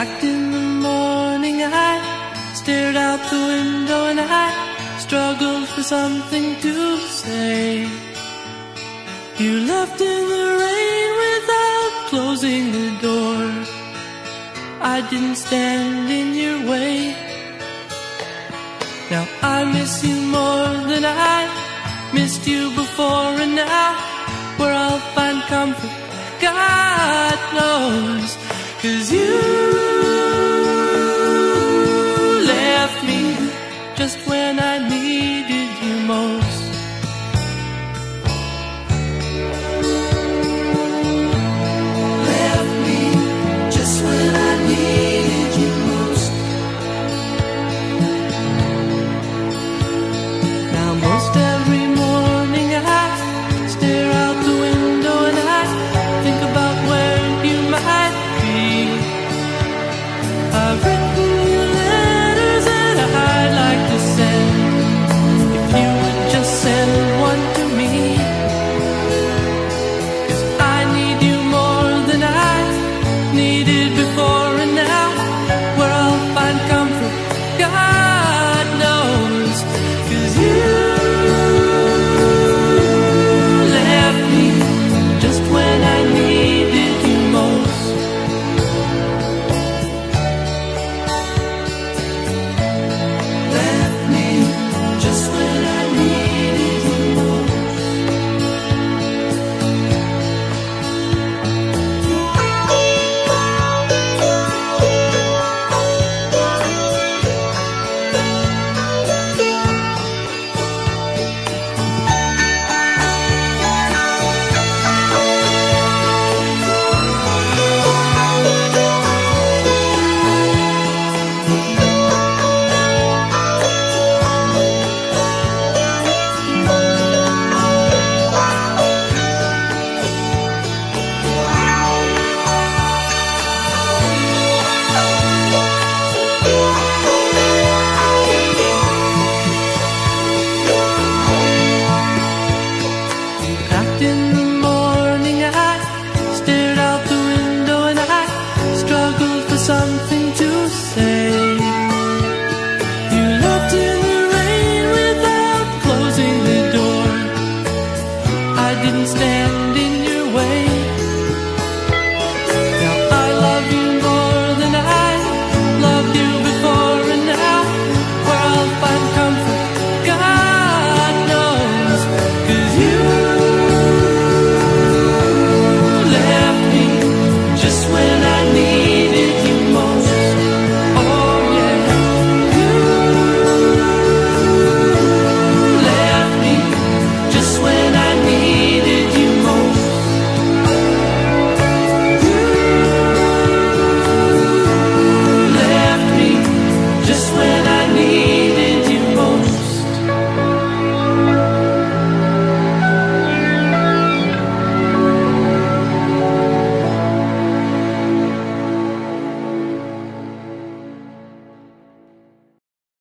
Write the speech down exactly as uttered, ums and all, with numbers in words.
Locked in the morning, I stared out the window and I struggled for something to say. You left in the rain without closing the door. I didn't stand in your way. Now I miss you more than I missed you before, and now where I'll find comfort, God knows, 'cause you